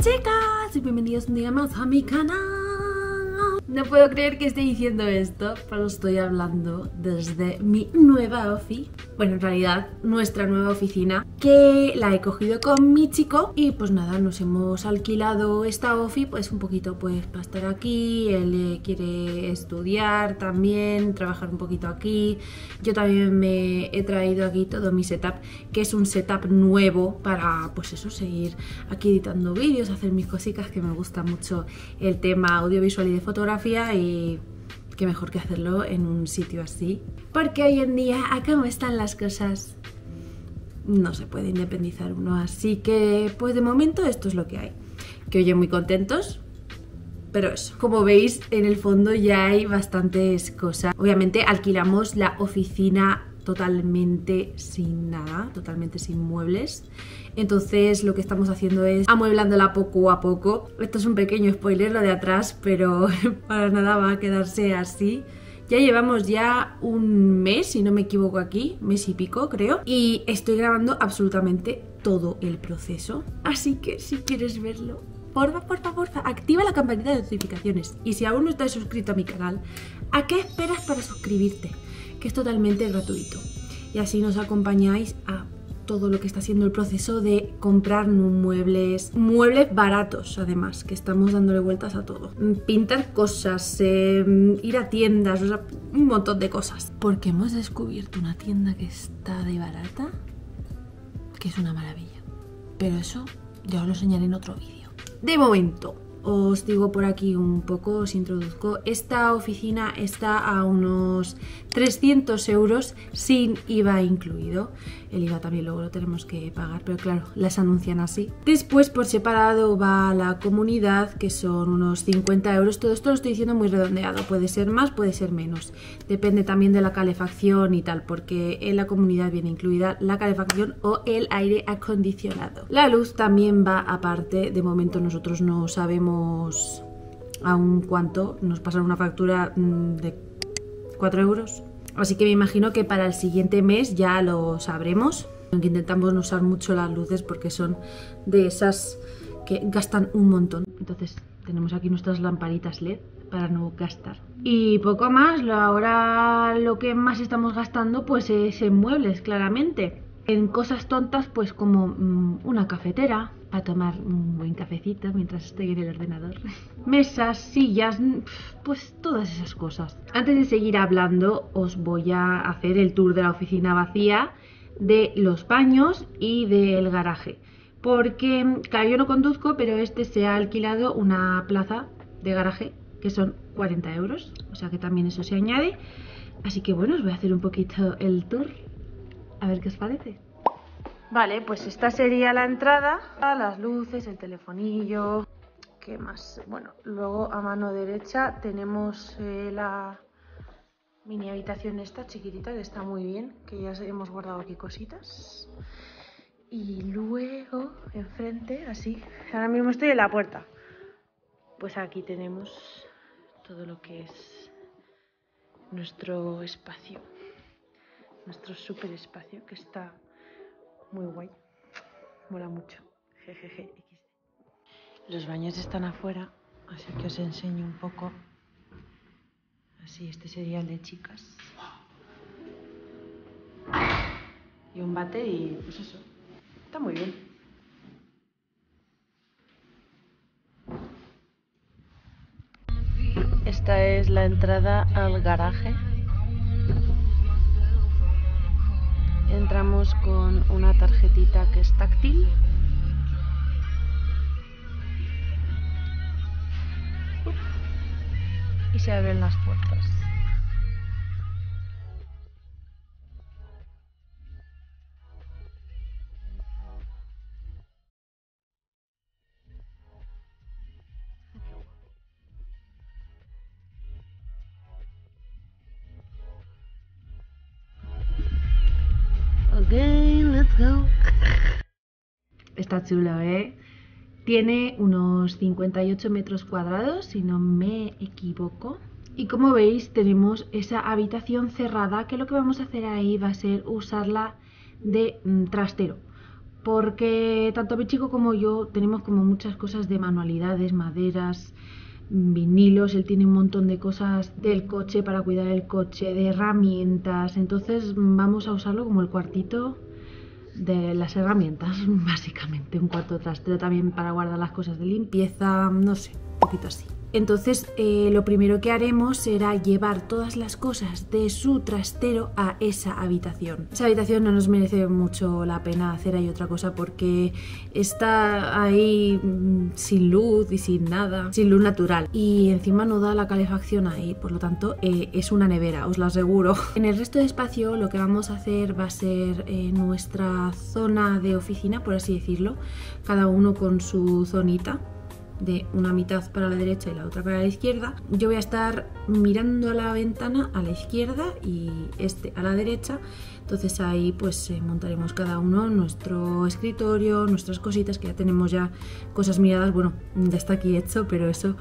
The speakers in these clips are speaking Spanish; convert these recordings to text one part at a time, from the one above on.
Chicas, y bienvenidos un día más a mi canal. No puedo creer que esté diciendo esto, pero estoy hablando desde mi nueva ofi. Bueno, en realidad nuestra nueva oficina, que la he cogido con mi chico. Y pues nada, nos hemos alquilado esta ofi, pues un poquito pues para estar aquí. Él quiere estudiar también, trabajar un poquito aquí. Yo también me he traído aquí todo mi setup, que es un setup nuevo para pues eso, seguir aquí editando vídeos, hacer mis cositas, que me gusta mucho el tema audiovisual y de fotografía. Y qué mejor que hacerlo en un sitio así, porque hoy en día, a cómo están las cosas, no se puede independizar uno. Así que pues de momento esto es lo que hay, que oye, muy contentos. Pero eso, como veis en el fondo ya hay bastantes cosas. Obviamente alquilamos la oficina totalmente sin nada, totalmente sin muebles. Entonces lo que estamos haciendo es amueblándola poco a poco. Esto es un pequeño spoiler, lo de atrás, pero para nada va a quedarse así. Ya llevamos ya un mes, si no me equivoco aquí, mes y pico creo, y estoy grabando absolutamente todo el proceso. Así que si quieres verlo, porfa, porfa, porfa, activa la campanita de notificaciones. Y si aún no estás suscrito a mi canal, ¿a qué esperas para suscribirte? Que es totalmente gratuito. Y así nos acompañáis a todo lo que está siendo el proceso de comprar muebles baratos, además, que estamos dándole vueltas a todo. Pintar cosas, ir a tiendas, o sea, un montón de cosas. Porque hemos descubierto una tienda que está de barata, que es una maravilla. Pero eso ya os lo enseñaré en otro vídeo. De momento, os digo por aquí un poco, os introduzco. Esta oficina está a unos 300 € sin IVA incluido. El IVA también luego lo tenemos que pagar, pero claro, las anuncian así. Después por separado va la comunidad, que son unos 50 €. Todo esto lo estoy diciendo muy redondeado, puede ser más, puede ser menos. Depende también de la calefacción y tal, porque en la comunidad viene incluida la calefacción o el aire acondicionado. La luz también va aparte. De momento nosotros no sabemos aún cuánto, nos pasan una factura de 4 €. Así que me imagino que para el siguiente mes ya lo sabremos. Aunque intentamos no usar mucho las luces porque son de esas que gastan un montón. Entonces tenemos aquí nuestras lamparitas LED para no gastar. Y poco más. Ahora lo que más estamos gastando pues es en muebles, claramente. En cosas tontas pues como una cafetera para tomar un buen cafecito mientras estoy en el ordenador. Mesas, sillas, pues todas esas cosas. Antes de seguir hablando, os voy a hacer el tour de la oficina vacía, de los baños y del garaje. Porque, claro, yo no conduzco, pero este se ha alquilado una plaza de garaje, que son 40 €. O sea que también eso se añade. Así que bueno, os voy a hacer un poquito el tour, a ver qué os parece. Vale, pues esta sería la entrada, las luces, el telefonillo, ¿qué más? Bueno, luego a mano derecha tenemos la mini habitación esta chiquitita, que está muy bien, que ya hemos guardado aquí cositas. Y luego enfrente, así, ahora mismo estoy en la puerta, pues aquí tenemos todo lo que es nuestro espacio, nuestro super espacio, que está muy guay, mola mucho. Jejeje. Los baños están afuera, así que os enseño un poco. Así, este sería el de chicas. Y un váter y pues eso. Está muy bien. Esta es la entrada al garaje. Entramos con una tarjetita que es táctil. Y se abren las puertas. Okay, let's go. Está chulo, ¿eh? Tiene unos 58 m², si no me equivoco. Y como veis, tenemos esa habitación cerrada, que lo que vamos a hacer ahí va a ser usarla de trastero. porque tanto mi chico como yo tenemos como muchas cosas de manualidades, maderas, vinilos. Él tiene un montón de cosas del coche, para cuidar el coche, de herramientas. Entonces vamos a usarlo como el cuartito de las herramientas, básicamente un cuarto trastero también para guardar las cosas de limpieza, no sé, un poquito así. Entonces lo primero que haremos será llevar todas las cosas de su trastero a esa habitación. Esa habitación no nos merece mucho la pena hacer ahí otra cosa porque está ahí sin luz y sin nada, sin luz natural, y encima no da la calefacción ahí, por lo tanto es una nevera, os lo aseguro. En el resto de espacio lo que vamos a hacer va a ser nuestra zona de oficina, por así decirlo, cada uno con su zonita, de una mitad para la derecha y la otra para la izquierda. Yo voy a estar mirando a la ventana a la izquierda y este a la derecha, entonces ahí pues montaremos cada uno nuestro escritorio, nuestras cositas, que ya tenemos ya cosas miradas, bueno, ya está aquí hecho, pero eso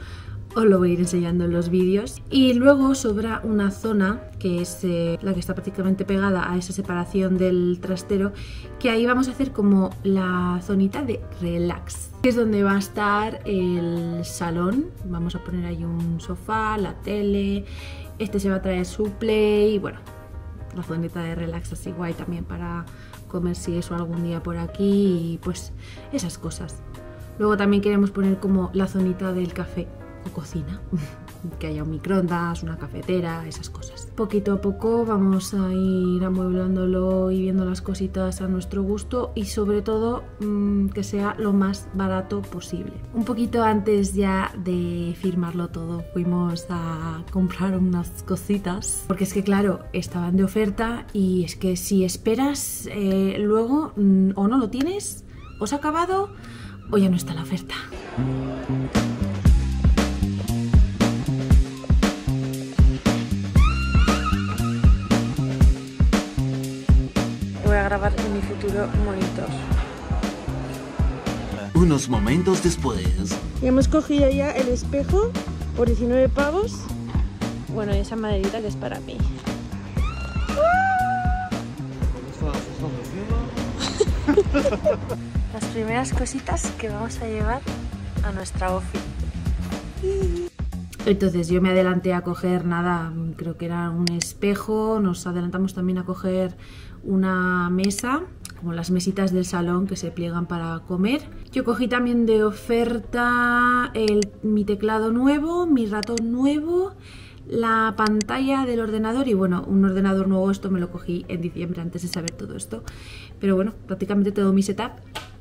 os lo voy a ir enseñando en los vídeos. Y luego sobra una zona que es la que está prácticamente pegada a esa separación del trastero, que ahí vamos a hacer como la zonita de relax, que es donde va a estar el salón. Vamos a poner ahí un sofá, la tele, este se va a traer su play, y bueno, la zonita de relax así guay también para comer si eso algún día por aquí, y pues esas cosas. Luego también queremos poner como la zonita del café o cocina, que haya un microondas, una cafetera, esas cosas. Poquito a poco vamos a ir amueblándolo y viendo las cositas a nuestro gusto, y sobre todo que sea lo más barato posible. Un poquito antes ya de firmarlo todo fuimos a comprar unas cositas, porque es que claro, estaban de oferta, y es que si esperas luego o no lo tienes, o se ha acabado, o ya no está la oferta. Grabar en mi futuro monitor. Unos momentos después. Y hemos cogido ya el espejo por 19 pavos. Bueno, esa maderita que es para mí. Las primeras cositas que vamos a llevar a nuestra ofi. Entonces yo me adelanté a coger, nada, creo que era un espejo. Nos adelantamos también a coger una mesa, como las mesitas del salón que se pliegan para comer. Yo cogí también de oferta mi teclado nuevo, mi ratón nuevo, la pantalla del ordenador, y bueno, un ordenador nuevo, esto me lo cogí en diciembre antes de saber todo esto, pero bueno, prácticamente todo mi setup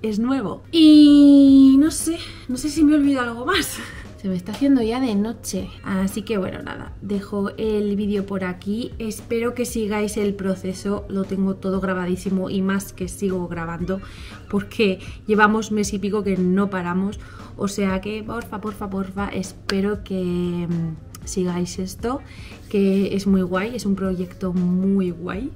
es nuevo. Y no sé si me olvido algo más. Se me está haciendo ya de noche, así que bueno, nada, dejo el vídeo por aquí. Espero que sigáis el proceso, lo tengo todo grabadísimo, y más que sigo grabando porque llevamos mes y pico que no paramos, o sea que porfa, porfa, porfa, espero que sigáis esto, que es muy guay, es un proyecto muy guay.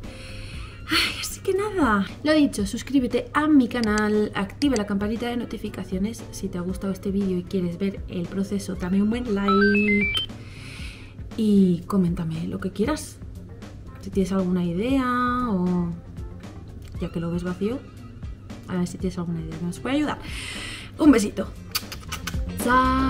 Ay, así que nada, lo dicho, suscríbete a mi canal, activa la campanita de notificaciones si te ha gustado este vídeo y quieres ver el proceso, dame un buen like y coméntame lo que quieras, si tienes alguna idea, o ya que lo ves vacío, a ver si tienes alguna idea que nos puede ayudar. Un besito, chao.